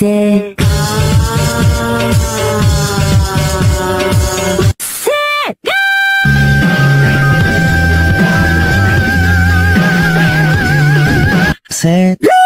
SEGA. SEGA.